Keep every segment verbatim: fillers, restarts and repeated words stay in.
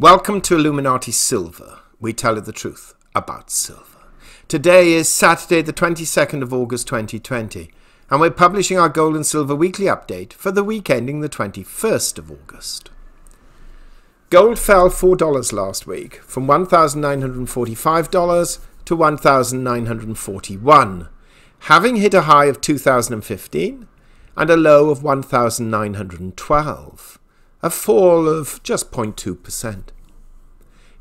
Welcome to Illuminati Silver. We tell you the truth about silver. Today is Saturday the twenty-second of August twenty twenty, and we're publishing our gold and silver weekly update for the week ending the twenty-first of August. Gold fell four dollars last week, from one thousand nine hundred forty-five dollars to one thousand nine hundred forty-one dollars, having hit a high of two thousand fifteen and a low of one thousand nine hundred twelve dollars. A fall of just zero point two percent.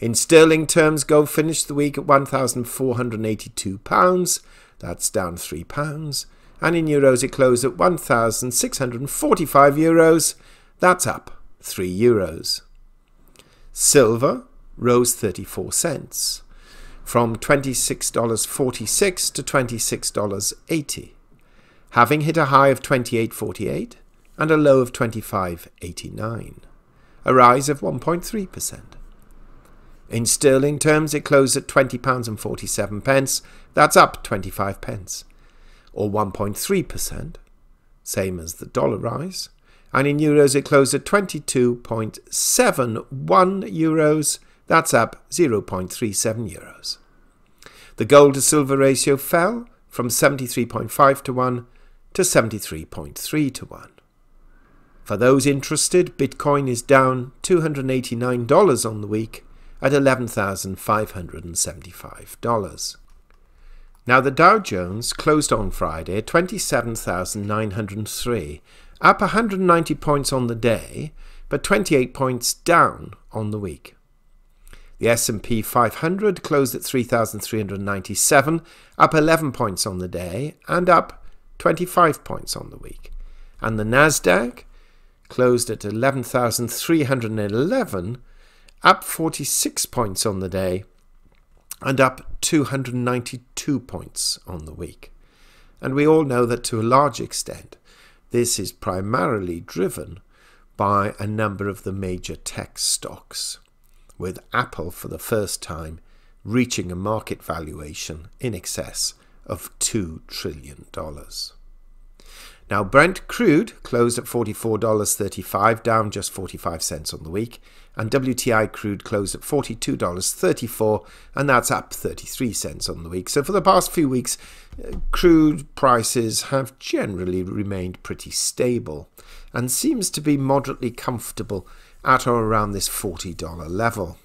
In sterling terms, gold finished the week at one thousand four hundred eighty-two pounds, that's down three pounds, and in euros it closed at one thousand six hundred forty-five euros, that's up three euros. Silver rose thirty-four cents, from twenty-six dollars forty-six to twenty-six dollars eighty, having hit a high of twenty-eight forty-eight, and a low of twenty-five eighty-nine, a rise of one point three percent. In sterling terms, it closed at twenty pounds forty-seven, that's up twenty-five pence, or one point three percent, same as the dollar rise, and in euros it closed at twenty-two seventy-one euros, that's up zero point three seven euros. The gold to silver ratio fell from seventy-three point five to one to seventy-three point three to one. For those interested, Bitcoin is down two hundred eighty-nine dollars on the week at eleven thousand five hundred seventy-five dollars. Now the Dow Jones closed on Friday at twenty-seven thousand nine hundred three, up one hundred ninety points on the day, but twenty-eight points down on the week. The S and P five hundred closed at three thousand three hundred ninety-seven, up eleven points on the day and up twenty-five points on the week. And the Nasdaq closed at eleven thousand three hundred eleven, up forty-six points on the day and up two hundred ninety-two points on the week. And we all know that to a large extent, this is primarily driven by a number of the major tech stocks, with Apple for the first time reaching a market valuation in excess of two trillion dollars. Now, Brent Crude closed at forty-four dollars thirty-five, down just forty-five cents on the week, and W T I Crude closed at forty-two dollars thirty-four, and that's up thirty-three cents on the week. So for the past few weeks, crude prices have generally remained pretty stable and seems to be moderately comfortable at or around this forty dollar level.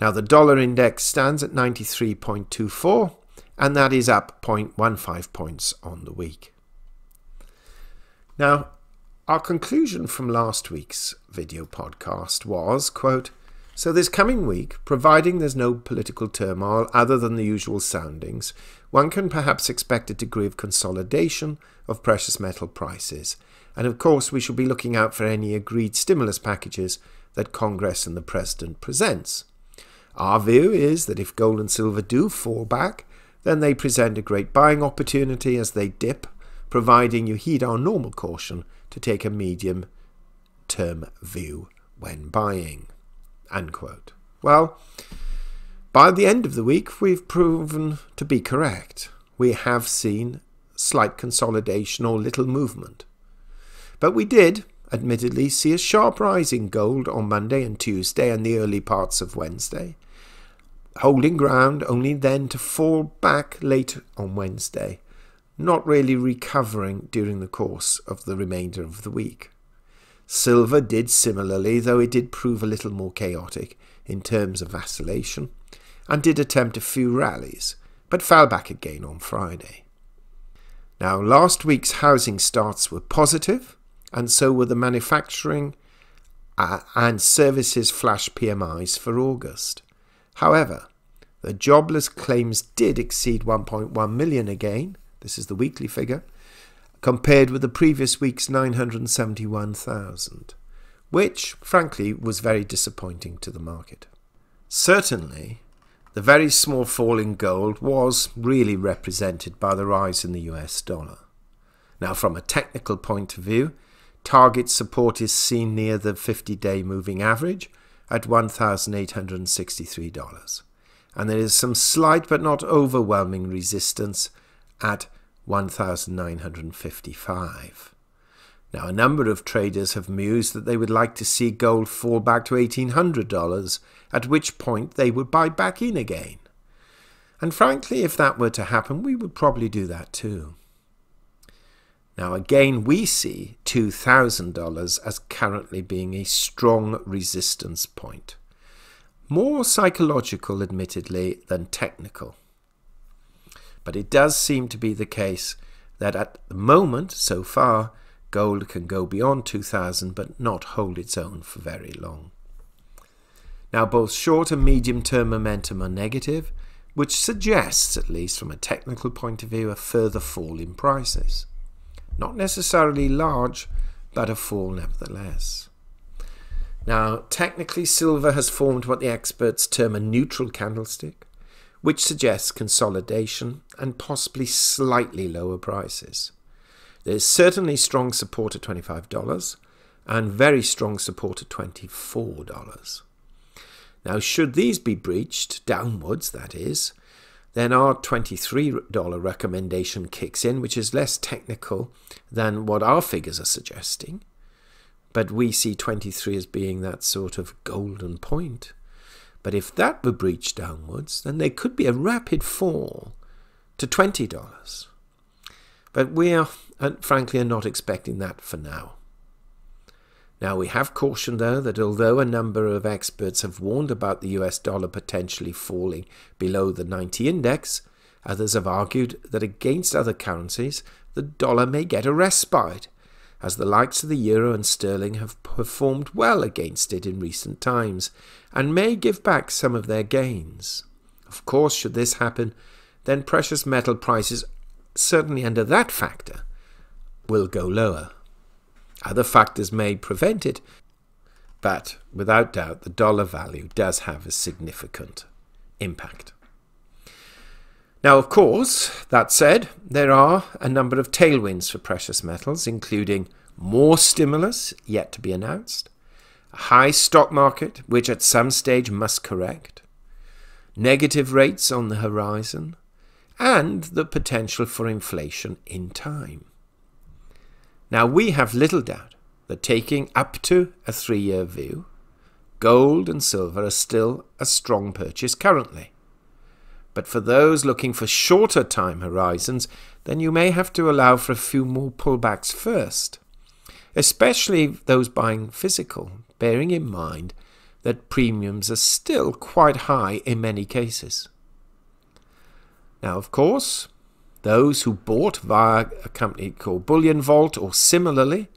Now, the dollar index stands at ninety-three point two four, and that is up zero point one five points on the week. Now, our conclusion from last week's video podcast was, quote, so this coming week, providing there's no political turmoil other than the usual soundings, one can perhaps expect a degree of consolidation of precious metal prices. And of course, we should be looking out for any agreed stimulus packages that Congress and the President presents. Our view is that if gold and silver do fall back, then they present a great buying opportunity as they dip, providing you heed our normal caution to take a medium-term view when buying, end quote. Well, by the end of the week, we've proven to be correct. We have seen slight consolidation or little movement. But we did, admittedly, see a sharp rise in gold on Monday and Tuesday and the early parts of Wednesday, holding ground only then to fall back late on Wednesday, not really recovering during the course of the remainder of the week. Silver did similarly, though it did prove a little more chaotic in terms of vacillation, and did attempt a few rallies, but fell back again on Friday. Now, last week's housing starts were positive, and so were the manufacturing uh, and services flash P M Is for August. However, the jobless claims did exceed one point one million again. This is the weekly figure, compared with the previous week's nine hundred seventy-one thousand, which, frankly, was very disappointing to the market. Certainly, the very small fall in gold was really represented by the rise in the U S dollar. Now, from a technical point of view, target support is seen near the fifty-day moving average at one thousand eight hundred sixty-three dollars, and there is some slight but not overwhelming resistance at one thousand nine hundred fifty-five. Now, a number of traders have mused that they would like to see gold fall back to eighteen hundred dollars, at which point they would buy back in again. And frankly, if that were to happen, we would probably do that too. Now again, we see two thousand dollars as currently being a strong resistance point. More psychological, admittedly, than technical. But it does seem to be the case that at the moment, so far, gold can go beyond two thousand but not hold its own for very long. Now both short and medium term momentum are negative, which suggests, at least from a technical point of view, a further fall in prices. Not necessarily large, but a fall nevertheless. Now, technically, silver has formed what the experts term a neutral candlestick, which suggests consolidation and possibly slightly lower prices. There's certainly strong support at twenty-five dollars and very strong support at twenty-four dollars. Now, should these be breached, downwards that is, then our twenty-three dollar recommendation kicks in, which is less technical than what our figures are suggesting. But we see twenty-three as being that sort of golden point. But if that were breached downwards, then there could be a rapid fall to twenty dollars. But we are, frankly, are not expecting that for now. Now, we have cautioned, though, that although a number of experts have warned about the U S dollar potentially falling below the ninety index, others have argued that against other currencies, the dollar may get a respite, as the likes of the euro and sterling have performed well against it in recent times, and may give back some of their gains. Of course, should this happen, then precious metal prices, certainly under that factor, will go lower. Other factors may prevent it, but without doubt the dollar value does have a significant impact. Now, of course, that said, there are a number of tailwinds for precious metals, including more stimulus yet to be announced, a high stock market which at some stage must correct, negative rates on the horizon, and the potential for inflation in time. Now, we have little doubt that taking up to a three-year view, gold and silver are still a strong purchase currently. But for those looking for shorter time horizons, then you may have to allow for a few more pullbacks first, especially those buying physical, bearing in mind that premiums are still quite high in many cases. Now, of course, those who bought via a company called Bullion Vault or similarly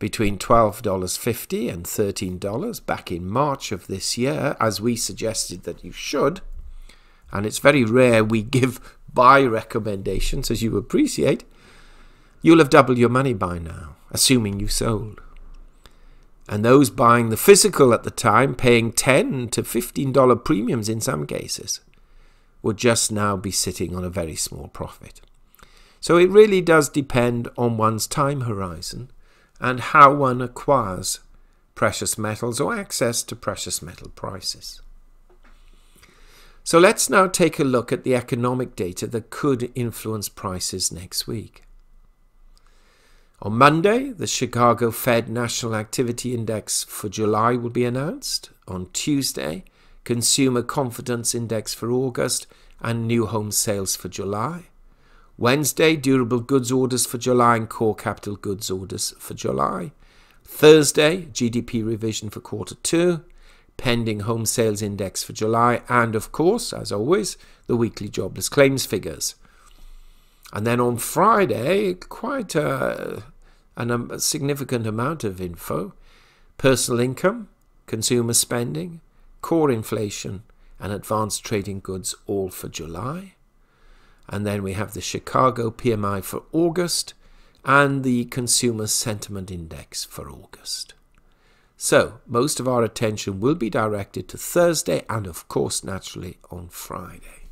between twelve dollars fifty and thirteen dollars back in March of this year, as we suggested that you should, and it's very rare we give buy recommendations, as you appreciate, you'll have doubled your money by now, assuming you sold. And those buying the physical at the time, paying ten to fifteen dollar premiums in some cases, would just now be sitting on a very small profit. So it really does depend on one's time horizon and how one acquires precious metals or access to precious metal prices. So let's now take a look at the economic data that could influence prices next week. On Monday, the Chicago Fed National Activity Index for July will be announced. On Tuesday, Consumer Confidence Index for August and New Home Sales for July. Wednesday, Durable Goods Orders for July and Core Capital Goods Orders for July. Thursday, G D P Revision for Quarter two, Pending Home Sales Index for July, and of course, as always, the weekly Jobless Claims figures. And then on Friday, quite a, a significant amount of info. Personal income, consumer spending, core inflation and advanced trading goods, all for July. And then we have the Chicago P M I for August and the Consumer Sentiment Index for August. So most of our attention will be directed to Thursday and of course naturally on Friday,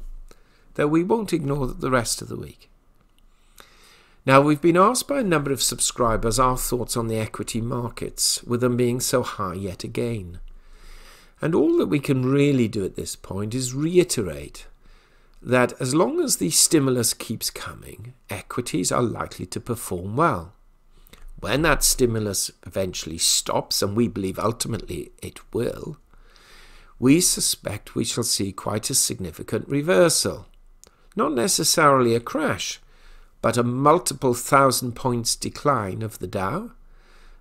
though we won't ignore the rest of the week. Now, we've been asked by a number of subscribers our thoughts on the equity markets, with them being so high yet again. And all that we can really do at this point is reiterate that as long as the stimulus keeps coming, equities are likely to perform well. when that stimulus eventually stops, and we believe ultimately it will, we suspect we shall see quite a significant reversal. Not necessarily a crash, but a multiple thousand points decline of the Dow,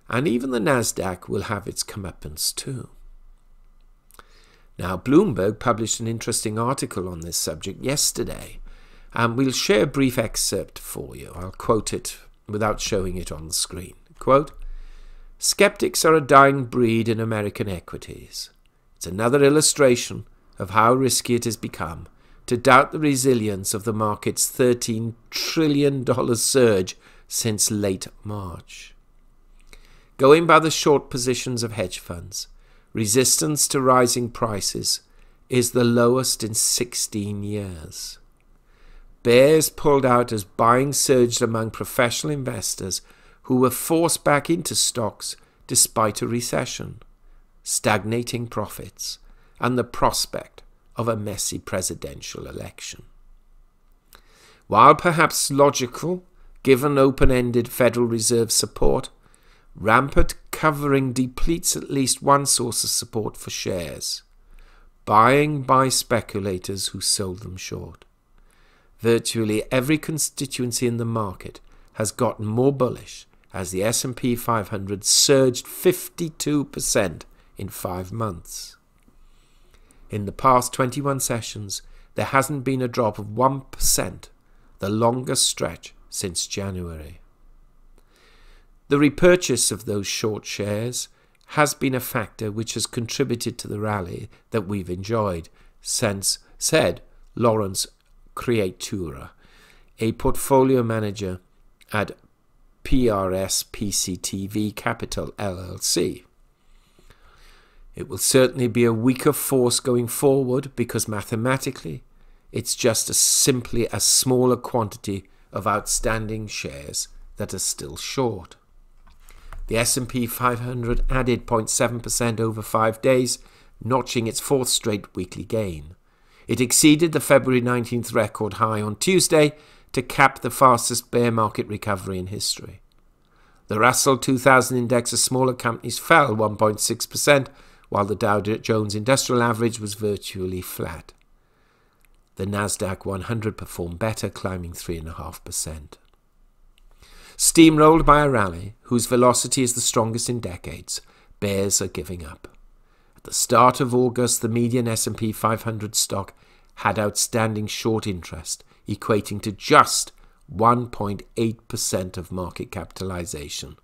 and even the Nasdaq will have its comeuppance too. Now, Bloomberg published an interesting article on this subject yesterday, and we'll share a brief excerpt for you. I'll quote it without showing it on the screen. Quote, "Skeptics are a dying breed in American equities. It's another illustration of how risky it has become to doubt the resilience of the market's thirteen trillion dollar surge since late March. Going by the short positions of hedge funds, resistance to rising prices is the lowest in sixteen years. Bears pulled out as buying surged among professional investors who were forced back into stocks despite a recession, stagnating profits, and the prospect of a messy presidential election. While perhaps logical, given open-ended Federal Reserve support, rampant covering depletes at least one source of support for shares, buying by speculators who sold them short. Virtually every constituency in the market has gotten more bullish as the S and P five hundred surged fifty-two percent in five months. In the past twenty-one sessions, there hasn't been a drop of one percent, the longest stretch since January. The repurchase of those short shares has been a factor which has contributed to the rally that we've enjoyed," since said Lawrence Creatura, a portfolio manager at P R S P C T V Capital L L C. It will certainly be a weaker force going forward because mathematically it's just a, simply a smaller quantity of outstanding shares that are still short. The S and P five hundred added zero point seven percent over five days, notching its fourth straight weekly gain. It exceeded the February nineteenth record high on Tuesday to cap the fastest bear market recovery in history. The Russell two thousand index of smaller companies fell one point six percent, while the Dow Jones Industrial Average was virtually flat. The Nasdaq one hundred performed better, climbing three point five percent. Steamrolled by a rally whose velocity is the strongest in decades, bears are giving up. At the start of August, the median S and P five hundred stock had outstanding short interest, equating to just one point eight percent of market capitalization,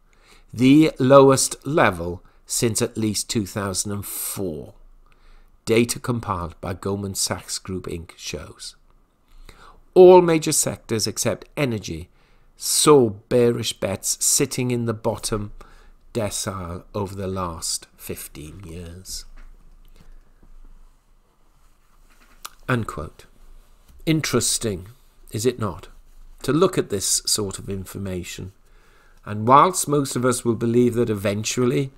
the lowest level since at least two thousand four, data compiled by Goldman Sachs Group Incorporated shows. All major sectors except energy saw bearish bets sitting in the bottom decile over the last fifteen years. Unquote. Interesting, is it not, to look at this sort of information? And whilst most of us will believe that eventually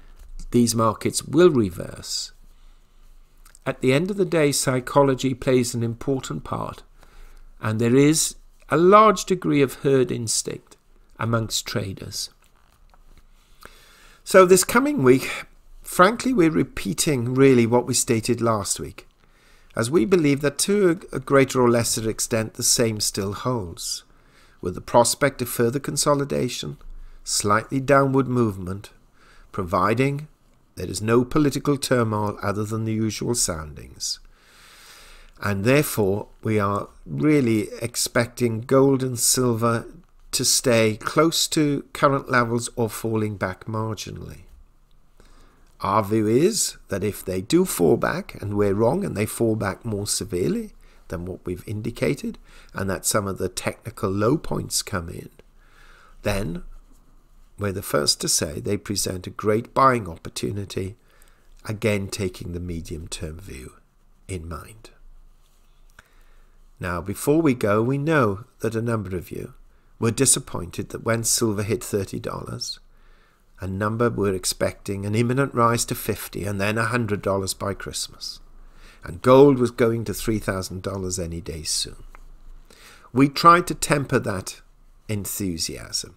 these markets will reverse, at the end of the day, psychology plays an important part, and there is a large degree of herd instinct amongst traders. So this coming week, frankly, we're repeating really what we stated last week, as we believe that to a greater or lesser extent the same still holds, with the prospect of further consolidation, slightly downward movement, providing there is no political turmoil other than the usual soundings. And therefore, we are really expecting gold and silver to stay close to current levels or falling back marginally. Our view is that if they do fall back, and we're wrong, and they fall back more severely than what we've indicated, and that some of the technical low points come in, then we're the first to say they present a great buying opportunity, again taking the medium-term view in mind. Now, before we go, we know that a number of you were disappointed that when silver hit thirty dollars, a number were expecting an imminent rise to fifty dollars and then one hundred dollars by Christmas, and gold was going to three thousand dollars any day soon. We tried to temper that enthusiasm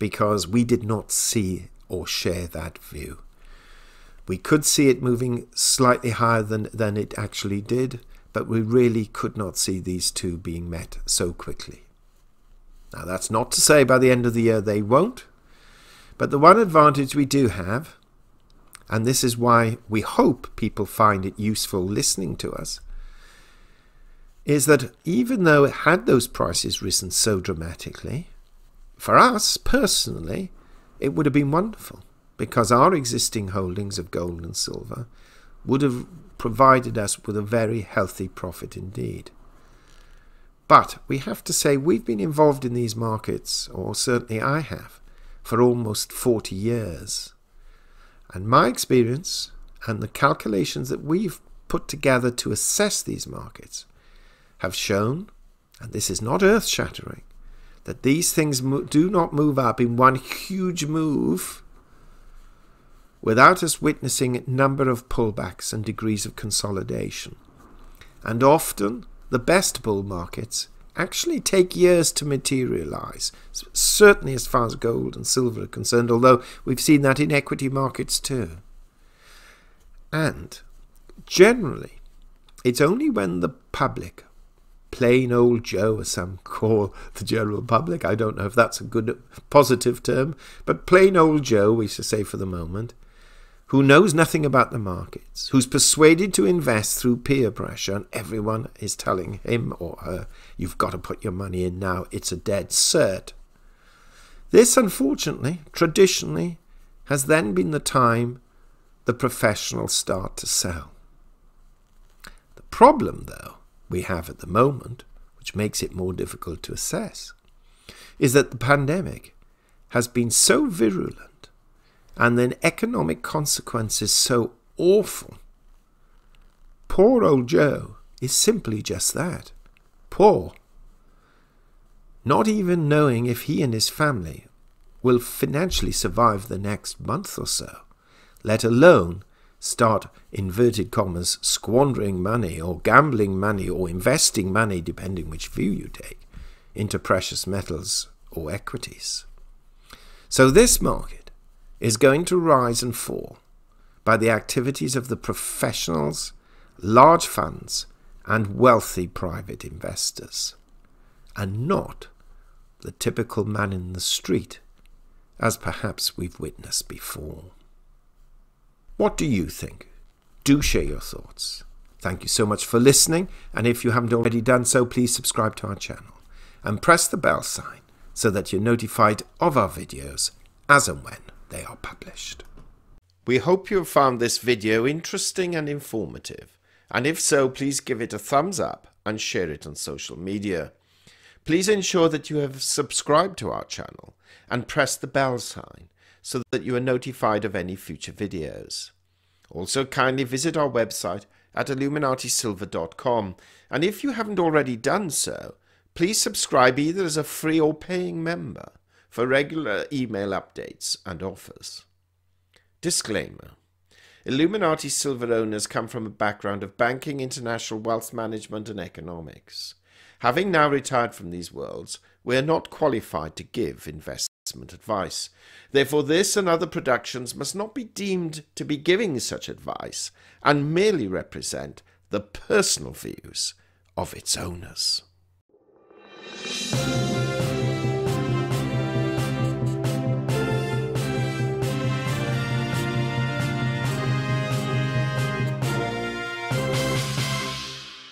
because we did not see or share that view. We could see it moving slightly higher than, than it actually did, but we really could not see these two being met so quickly. Now, that's not to say by the end of the year they won't, but the one advantage we do have, and this is why we hope people find it useful listening to us, is that even though it had those prices risen so dramatically, for us personally, it would have been wonderful because our existing holdings of gold and silver would have provided us with a very healthy profit indeed. But we have to say we've been involved in these markets, or certainly I have, for almost forty years. And my experience and the calculations that we've put together to assess these markets have shown, and this is not earth-shattering, that these things do not move up in one huge move without us witnessing a number of pullbacks and degrees of consolidation. And often, the best bull markets actually take years to materialize, certainly as far as gold and silver are concerned, although we've seen that in equity markets too. And generally, it's only when the public, plain old Joe, as some call the general public, I don't know if that's a good positive term, but plain old Joe, we should say for the moment, who knows nothing about the markets, who's persuaded to invest through peer pressure, and everyone is telling him or her, you've got to put your money in now, it's a dead cert. This, unfortunately, traditionally, has then been the time the professionals start to sell. The problem, though, we have at the moment, which makes it more difficult to assess, is that the pandemic has been so virulent and then economic consequences so awful. Poor old Joe is simply just that, poor. Not even knowing if he and his family will financially survive the next month or so, let alone start, inverted commas, squandering money or gambling money or investing money, depending which view you take, into precious metals or equities. So this market is going to rise and fall by the activities of the professionals, large funds and wealthy private investors, and not the typical man in the street, as perhaps we've witnessed before. What do you think? Do share your thoughts. Thank you so much for listening, and if you haven't already done so, please subscribe to our channel and press the bell sign so that you're notified of our videos as and when they are published. We hope you have found this video interesting and informative, and if so, please give it a thumbs up and share it on social media. Please ensure that you have subscribed to our channel and press the bell sign so that you are notified of any future videos. Also, kindly visit our website at Illuminati Silver dot com, and if you haven't already done so, please subscribe either as a free or paying member for regular email updates and offers. Disclaimer: Illuminati Silver owners come from a background of banking, international wealth management and economics. Having now retired from these worlds, we are not qualified to give investment advice. Therefore, this and other productions must not be deemed to be giving such advice and merely represent the personal views of its owners.